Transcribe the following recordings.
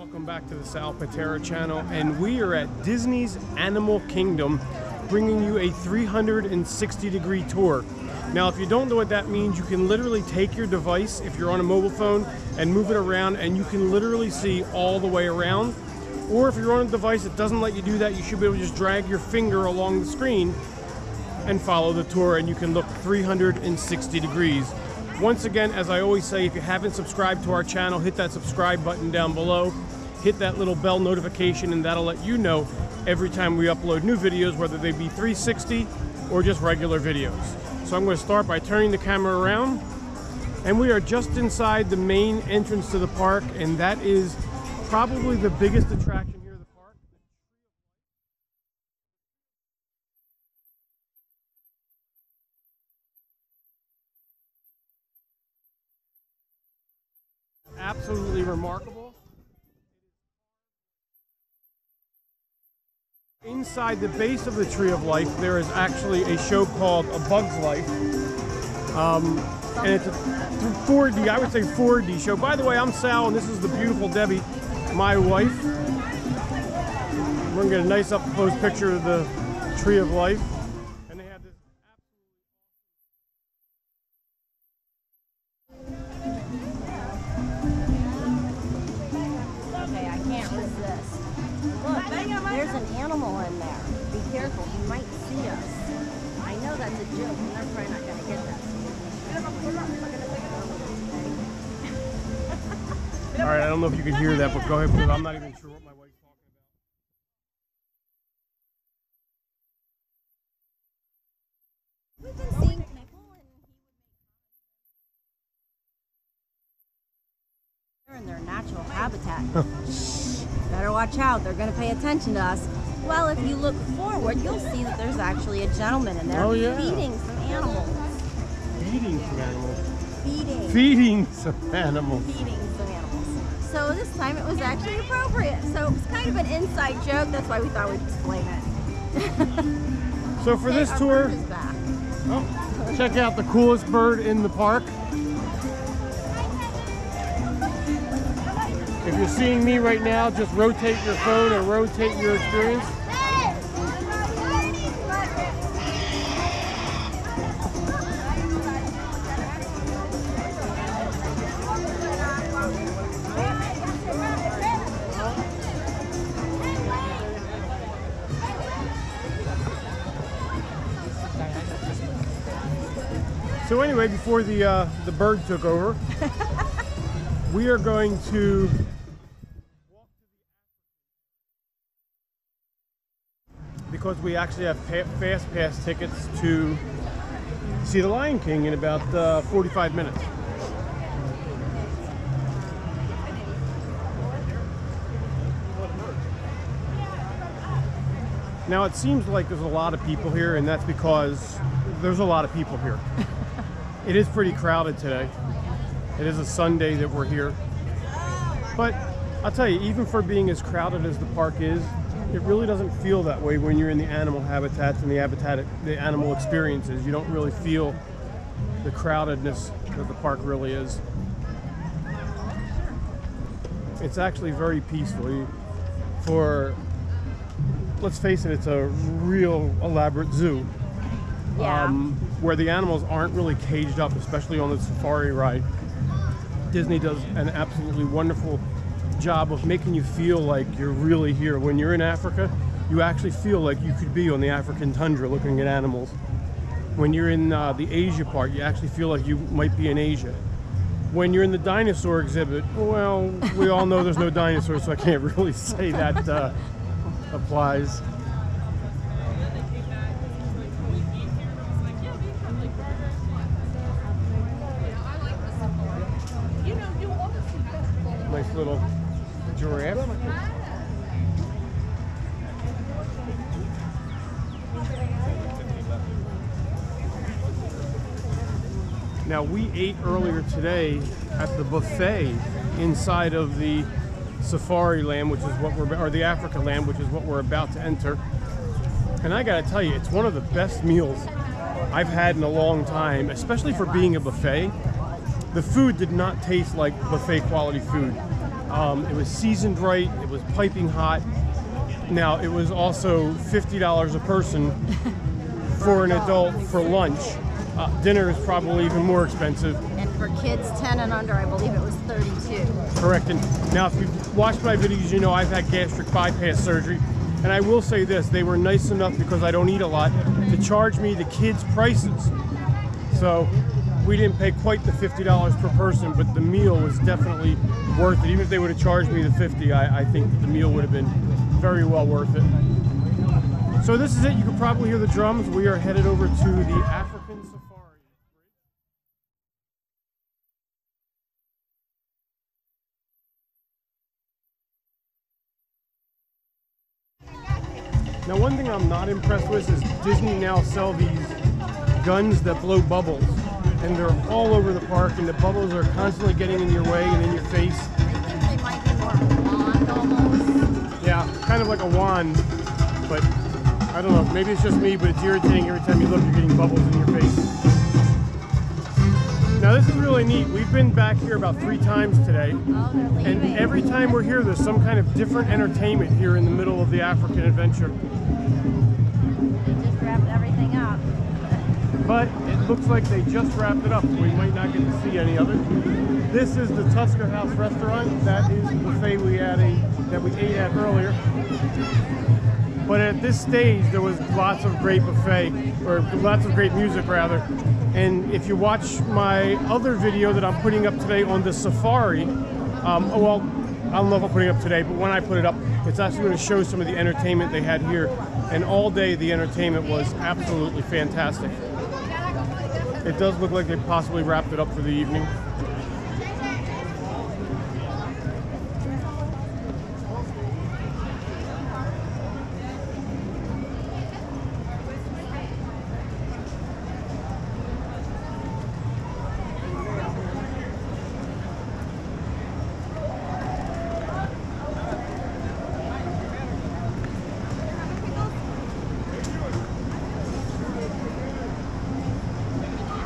Welcome back to the Sal Pitera channel, and we are at Disney's Animal Kingdom, bringing you a 360-degree tour. Now, if you don't know what that means, you can literally take your device, if you're on a mobile phone, and move it around, and you can literally see all the way around. Or if you're on a device that doesn't let you do that, you should be able to just drag your finger along the screen and follow the tour, and you can look 360 degrees. Once again, as I always say, if you haven't subscribed to our channel, hit that subscribe button down below, hit that little bell notification, and that'll let you know every time we upload new videos, whether they be 360 or just regular videos. So I'm going to start by turning the camera around, and we are just inside the main entrance to the park, and that is probably the biggest attraction. Absolutely remarkable. Inside the base of the Tree of Life, there is actually a show called A Bug's Life. And it's a 4D, I would say 4D show. By the way, I'm Sal, and this is the beautiful Debbie, my wife. We're going to get a nice up-close picture of the Tree of Life. There's an animal in there. Be careful, you might see us. I know that's a joke, and they're probably not going to get that. All right, I don't know if you can hear that, but go ahead, because I'm not even sure what my wife's talking about. We've been seeing people, and they're in their natural habitat. Better watch out, they're going to pay attention to us. Well, if you look forward, you'll see that there's actually a gentleman in there feeding some animals. Feeding some animals. So this time it was actually appropriate. So it was kind of an inside joke, that's why we thought we'd explain it. So for this tour, oh, check out the coolest bird in the park. If you're seeing me right now, just rotate your phone or rotate your experience. So anyway, before the bird took over, we are going to because we actually have fast pass tickets to see the Lion King in about 45 minutes. Now it seems like there's a lot of people here, and that's because there's a lot of people here. It is pretty crowded today. It is a Sunday that we're here. But I'll tell you, even for being as crowded as the park is, it really doesn't feel that way when you're in the animal habitats and the animal experiences. You don't really feel the crowdedness that the park really is. It's actually very peaceful. For, let's face it, it's a real elaborate zoo. Yeah. Where the animals aren't really caged up, especially on the safari ride. Disney does an absolutely wonderful job of making you feel like you're really here. When you're in Africa, you actually feel like you could be on the African tundra looking at animals. When you're in the Asia part, you actually feel like you might be in Asia. When you're in the dinosaur exhibit, well, we all know there's no dinosaurs, so I can't really say that applies. Nice little giraffe. Now, we ate earlier today at the buffet inside of the safari land, which is what we're, or the Africa land, which is what we're about to enter. And I gotta tell you, it's one of the best meals I've had in a long time, especially for being a buffet. The food did not taste like buffet quality food. It was seasoned right, it was piping hot. Now, it was also $50 a person for an adult for lunch. Dinner is probably even more expensive. And for kids 10 and under, I believe it was $32. Correct. And now, if you've watched my videos, you know I've had gastric bypass surgery. And I will say this, they were nice enough, because I don't eat a lot, to charge me the kids' prices. So we didn't pay quite the $50 per person, but the meal was definitely worth it. Even if they would have charged me the $50, I think that the meal would have been very well worth it. So this is it. You can probably hear the drums. We are headed over to the African Safari. Now, one thing I'm not impressed with is Disney now sell these guns that blow bubbles, and they're all over the park, and the bubbles are constantly getting in your way and in your face. I think they might be more of a wand almost. Yeah, kind of like a wand, but I don't know, maybe it's just me, but it's irritating. Every time you look, you're getting bubbles in your face. Now, this is really neat. We've been back here about 3 times today, and every time we're here, there's some kind of different entertainment here in the middle of the African adventure. They just wrapped everything up. But it looks like they just wrapped it up, so we might not get to see any of it. This is the Tusker House restaurant. That is the buffet that we ate at earlier. But at this stage, there was lots of great buffet, or lots of great music, rather. And if you watch my other video that I'm putting up today on the safari, well, I don't know if I'm putting it up today, but when I put it up, it's actually going to show some of the entertainment they had here. And all day, the entertainment was absolutely fantastic. It does look like they possibly wrapped it up for the evening.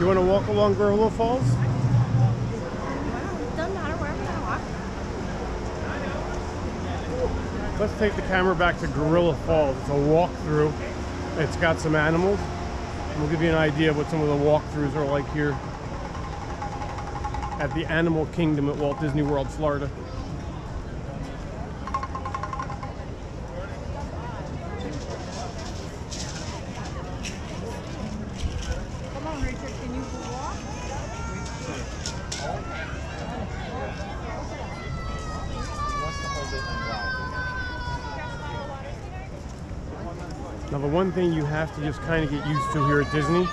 You want to walk along Gorilla Falls? Wow, it doesn't matter where we're going to walk. Let's take the camera back to Gorilla Falls. It's a walkthrough. It's got some animals. We'll give you an idea of what some of the walkthroughs are like here at the Animal Kingdom at Walt Disney World, Florida. Now, the one thing you have to just kind of get used to here at Disney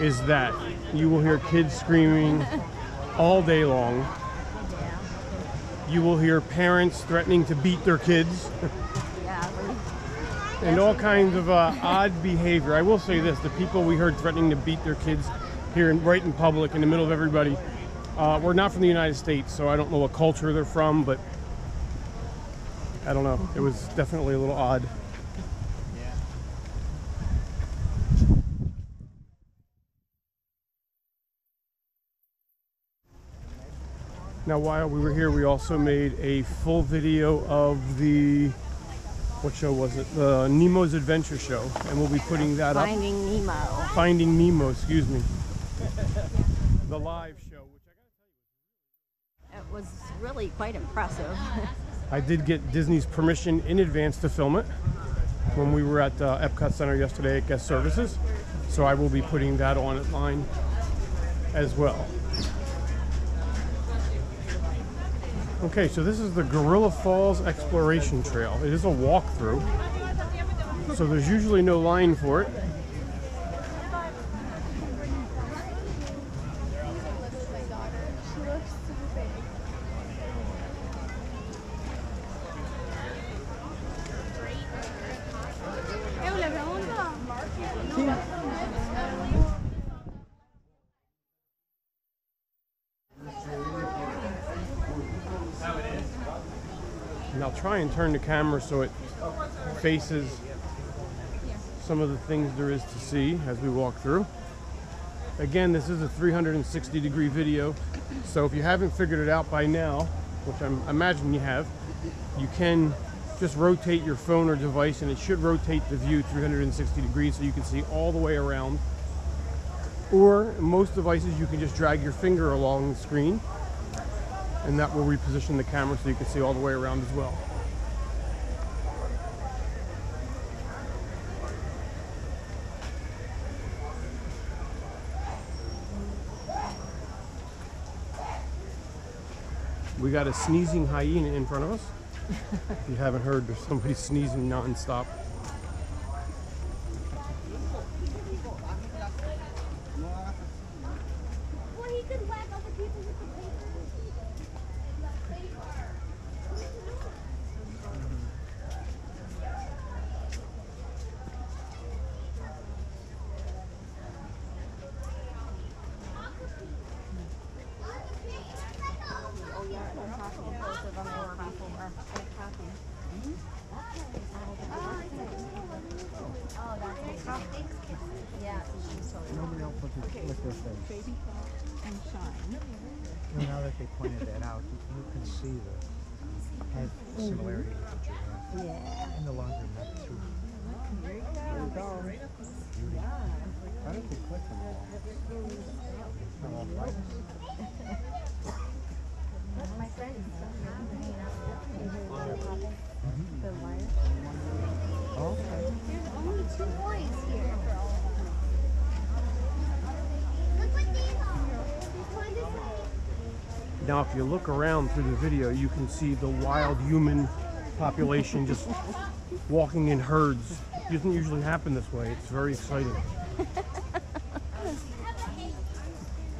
is that you will hear kids screaming all day long. You will hear parents threatening to beat their kids. And all kinds of odd behavior. I will say this, the people we heard threatening to beat their kids here right in public, in the middle of everybody, were not from the United States, so I don't know what culture they're from, but I don't know. It was definitely a little odd. Now, while we were here, we also made a full video of the, what show was it? The Nemo's Adventure Show, and we'll be putting that up. Finding Nemo. Finding Nemo, excuse me. The live show, which I gotta tell you, it was really quite impressive. I did get Disney's permission in advance to film it when we were at Epcot Center yesterday at Guest Services, so I will be putting that online as well. Okay, so this is the Gorilla Falls Exploration Trail. It is a walkthrough, so there's usually no line for it. I'll try and turn the camera so it faces some of the things there is to see as we walk through. Again, this is a 360-degree video, so if you haven't figured it out by now, which I'm imagining you have, you can just rotate your phone or device and it should rotate the view 360 degrees so you can see all the way around. Or in most devices you can just drag your finger along the screen and that will reposition the camera so you can see all the way around as well. We got a sneezing hyena in front of us. If you haven't heard, there's somebody sneezing non-stop. Now, if you look around through the video, you can see the wild human population just walking in herds. It doesn't usually happen this way. It's very exciting.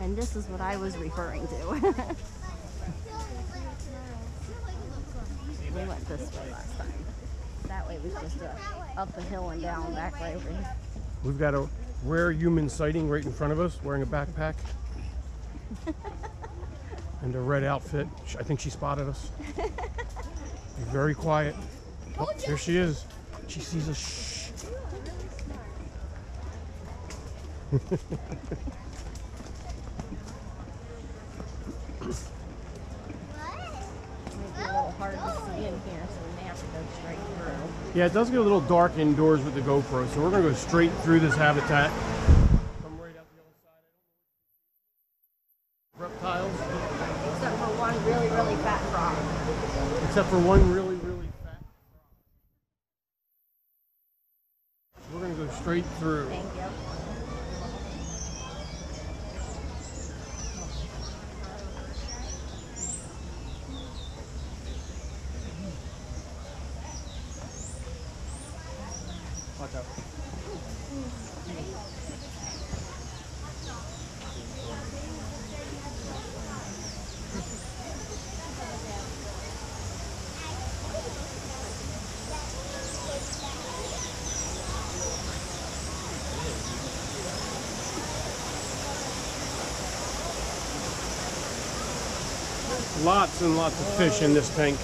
And this is what I was referring to. We went this way last time. That way was just up the hill and down, back way over here. We've got a rare human sighting right in front of us, wearing a backpack. And a red outfit. I think she spotted us. Very quiet. Oh, here she is. She sees us. Shh. Yeah, it does get a little dark indoors with the GoPro, so we're gonna go straight through this habitat. Except for one really, really fat frog. We're going to go straight through. Thank you. Watch out. Lots and lots of fish in this tank.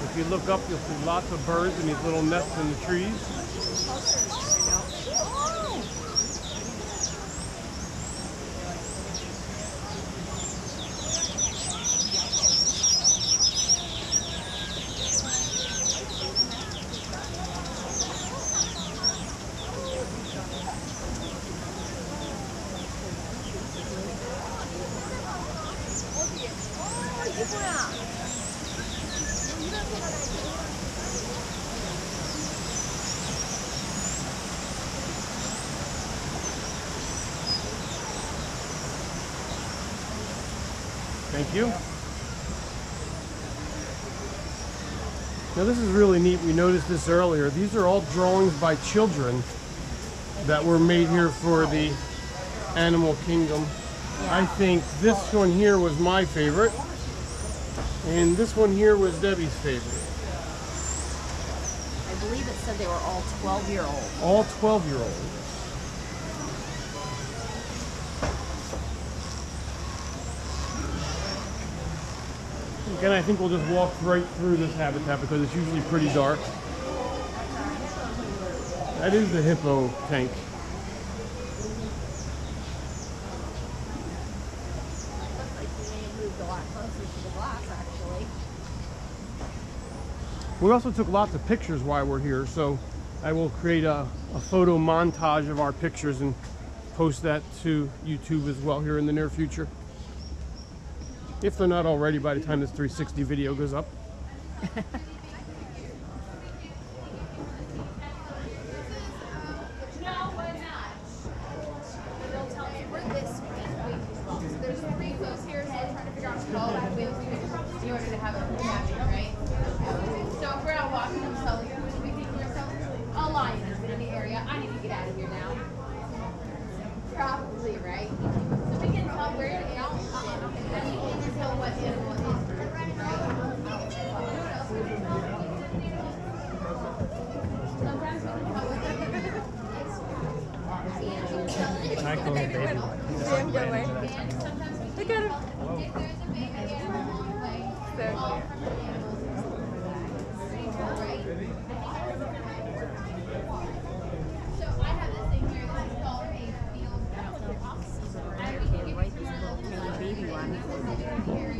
If you look up, you'll see lots of birds in these little nests in the trees. Thank you. Now this is really neat. We noticed this earlier. These are all drawings by children that were made here for the Animal Kingdom. I think this one here was my favorite. And this one here was Debbie's favorite. I believe it said they were all 12-year-olds. All 12-year-olds. And I think we'll just walk right through this habitat because it's usually pretty dark. That is the hippo tank. Looks like we moved a lot closer to the glass, actually. We also took lots of pictures while we're here, so I will create a photo montage of our pictures and post that to YouTube as well here in the near future. If they're not already by the time this 360 video goes up.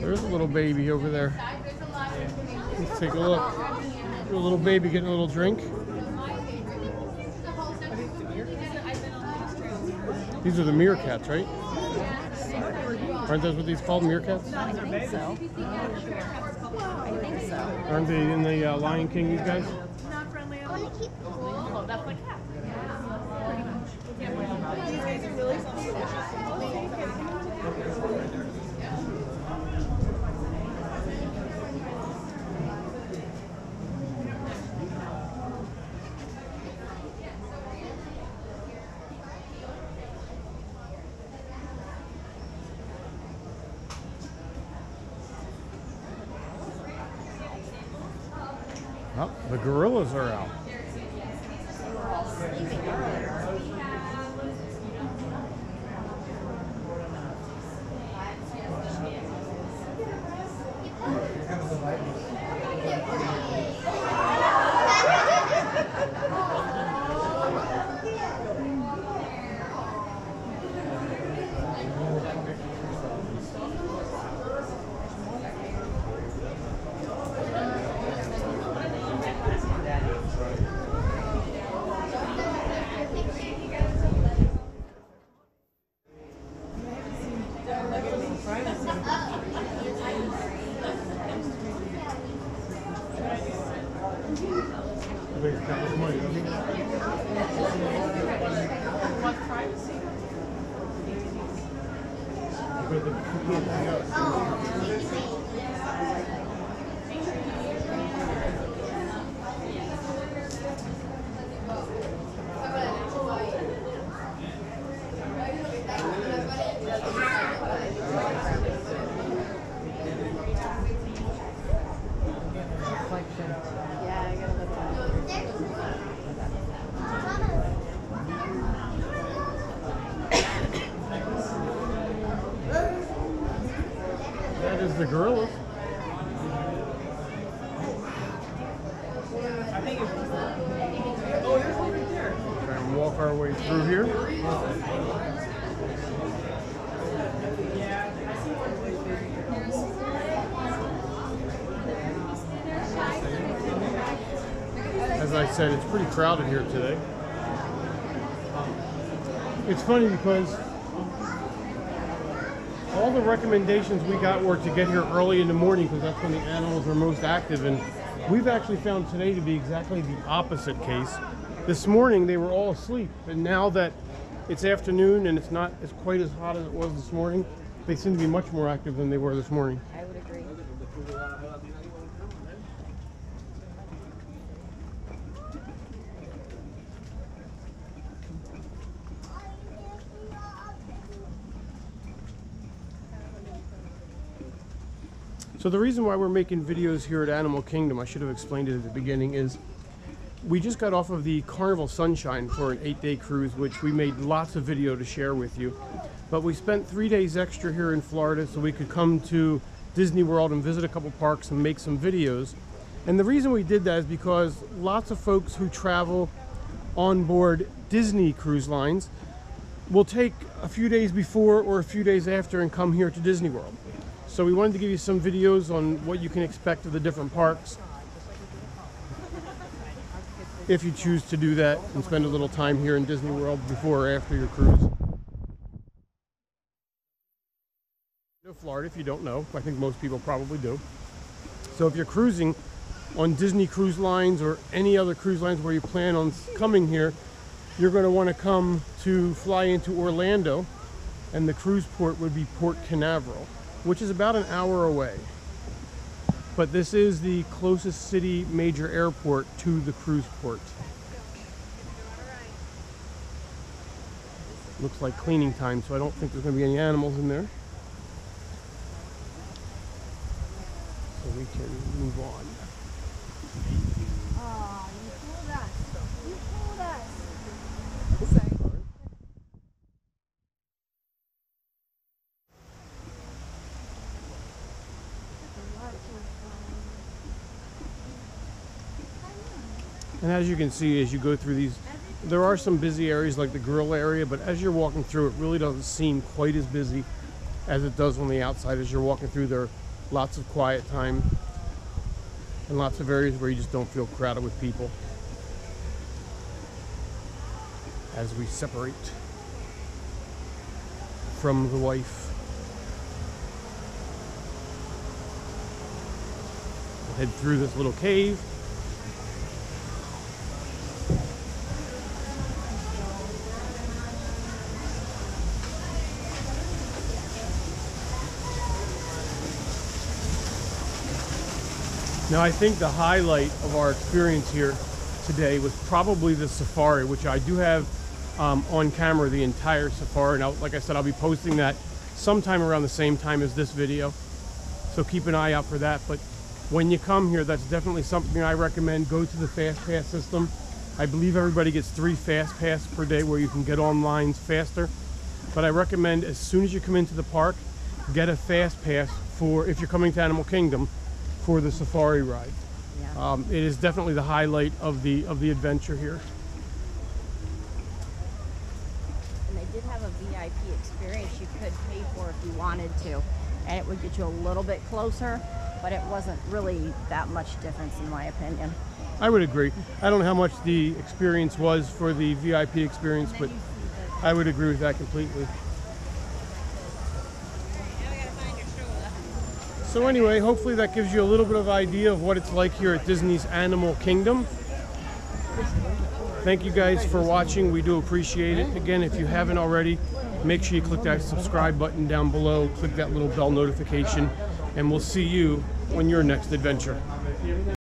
There's a little baby over there. Let's take a look. A little baby getting a little drink. These are the meerkats, right? Aren't those what these called, meerkats? I think so. Aren't they in the Lion King, these guys? Not friendly at all. Oh, that's my cat. Pretty much. These guys are really something. Oh, the gorillas are out. They were all sleeping earlier. The gorillas. I think it's try and walk our way through here. As I said, it's pretty crowded here today. It's funny because all the recommendations we got were to get here early in the morning because that's when the animals are most active, and we've actually found today to be exactly the opposite case. This morning they were all asleep, and now that it's afternoon and it's not as quite as hot as it was this morning, they seem to be much more active than they were this morning. I would agree. So the reason why we're making videos here at Animal Kingdom, I should have explained it at the beginning, is we just got off of the Carnival Sunshine for an 8-day cruise, which we made lots of video to share with you. But we spent 3 days extra here in Florida so we could come to Disney World and visit a couple parks and make some videos. And the reason we did that is because lots of folks who travel on board Disney Cruise Lines will take a few days before or a few days after and come here to Disney World. So we wanted to give you some videos on what you can expect of the different parks if you choose to do that and spend a little time here in Disney World before or after your cruise. Florida, if you don't know, I think most people probably do. So if you're cruising on Disney Cruise Lines or any other cruise lines where you plan on coming here, you're going to want to come to fly into Orlando, and the cruise port would be Port Canaveral, which is about an hour away. But this is the closest city major airport to the cruise port. Looks like cleaning time, so I don't think there's going to be any animals in there. So we can move on. Oh, you fooled us. You fooled us. Sorry. And as you can see, as you go through these, there are some busy areas like the gorilla area, but as you're walking through, it really doesn't seem quite as busy as it does on the outside. As you're walking through, there are lots of quiet time and lots of areas where you just don't feel crowded with people. As we separate from the wife. We'll head through this little cave. Now, I think the highlight of our experience here today was probably the safari, which I do have on camera, the entire safari. And like I said, I'll be posting that sometime around the same time as this video. So keep an eye out for that. But when you come here, that's definitely something I recommend. Go to the Fast Pass system. I believe everybody gets 3 Fast Pass per day where you can get on lines faster. But I recommend as soon as you come into the park, get a Fast Pass for if you're coming to Animal Kingdom, for the safari ride. Yeah. It is definitely the highlight of the adventure here. And they did have a VIP experience you could pay for if you wanted to, and it would get you a little bit closer, but it wasn't really that much difference in my opinion. I would agree. I don't know how much the experience was for the VIP experience, but I would agree with that completely. So anyway, hopefully that gives you a little bit of idea of what it's like here at Disney's Animal Kingdom. Thank you guys for watching. We do appreciate it. Again, if you haven't already, make sure you click that subscribe button down below. Click that little bell notification, and we'll see you on your next adventure.